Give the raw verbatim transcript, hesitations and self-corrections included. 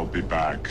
I'll be back.